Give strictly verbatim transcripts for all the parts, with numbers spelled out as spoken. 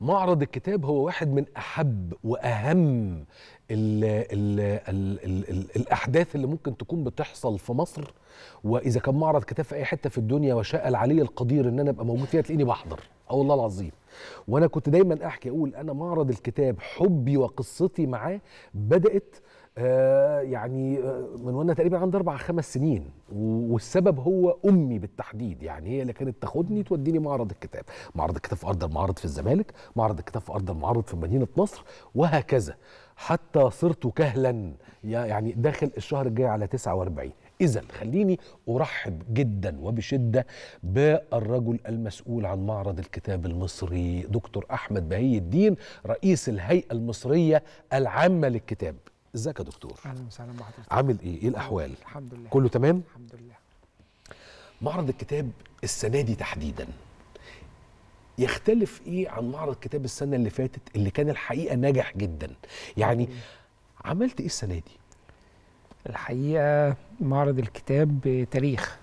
معرض الكتاب هو واحد من أحب وأهم ال ال ال ال ال الأحداث اللي ممكن تكون بتحصل في مصر، وإذا كان معرض كتاب في أي حتة في الدنيا وشاء العلي القدير إن أنا أبقى موجود فيها تلاقيني بحضر، أه والله العظيم. وأنا كنت دايما أحكي أقول أنا معرض الكتاب حبي وقصتي معاه بدأت آه يعني آه من وانا تقريبا عندي اربع خمس سنين، والسبب هو امي بالتحديد، يعني هي اللي كانت تاخدني توديني معرض الكتاب، معرض الكتاب في ارض المعارض في الزمالك، معرض الكتاب في ارض المعارض في مدينه نصر، وهكذا حتى صرت كهلا يعني داخل الشهر الجاي على تسعة وأربعين. إذا خليني أرحب جدا وبشدة بالرجل المسؤول عن معرض الكتاب المصري دكتور أحمد بهي الدين، رئيس الهيئة المصرية العامة للكتاب. ازيك يا دكتور؟ اهلا وسهلا بحضرتك. عامل ايه؟ ايه الاحوال؟ الحمد لله كله تمام؟ الحمد لله. معرض الكتاب السنه دي تحديدا يختلف ايه عن معرض كتاب السنه اللي فاتت اللي كان الحقيقه ناجح جدا؟ يعني عملت ايه السنه دي؟ الحقيقه معرض الكتاب تاريخ،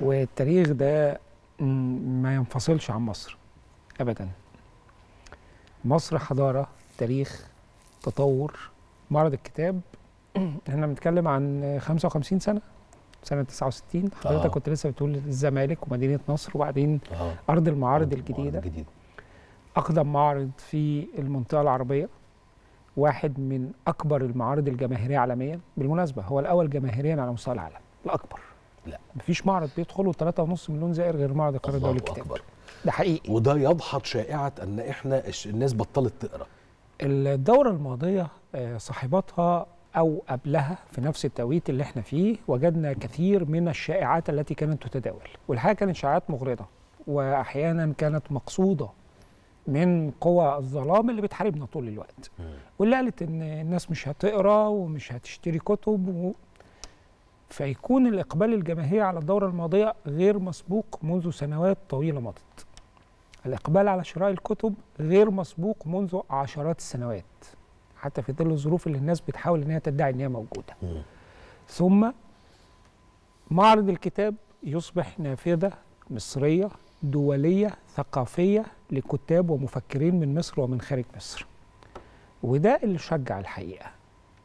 والتاريخ ده ما ينفصلش عن مصر ابدا. مصر حضاره، تاريخ، تطور. معرض الكتاب احنا بنتكلم عن خمسة وخمسين سنه، سنه تسعة وستين حضرتك آه. كنت لسه بتقول الزمالك ومدينه نصر، وبعدين آه. ارض المعارض الجديده، جديد. اقدم معرض في المنطقه العربيه، واحد من اكبر المعارض الجماهيريه عالميا، بالمناسبه هو الاول جماهيريا على مستوى العالم، الاكبر. لا مفيش معرض بيدخله ثلاثة ونص مليون زائر غير معرض القاهره الدولي للكتاب، ده حقيقي. وده يدحض شائعه ان احنا الناس بطلت تقرا. الدورة الماضية صاحبتها أو قبلها في نفس التوقيت اللي احنا فيه وجدنا كثير من الشائعات التي كانت تتداول، والحقيقة كانت شائعات مغرضة وأحيانا كانت مقصودة من قوى الظلام اللي بتحاربنا طول الوقت، واللي قالت إن الناس مش هتقرأ ومش هتشتري كتب و... فيكون الإقبال الجماهيري على الدورة الماضية غير مسبوق منذ سنوات طويلة مضت. الإقبال على شراء الكتب غير مسبوق منذ عشرات السنوات، حتى في ظل الظروف اللي الناس بتحاول إنها تدعي إنها موجودة. م. ثم معرض الكتاب يصبح نافذة مصرية دولية ثقافية لكتاب ومفكرين من مصر ومن خارج مصر، وده اللي شجع الحقيقة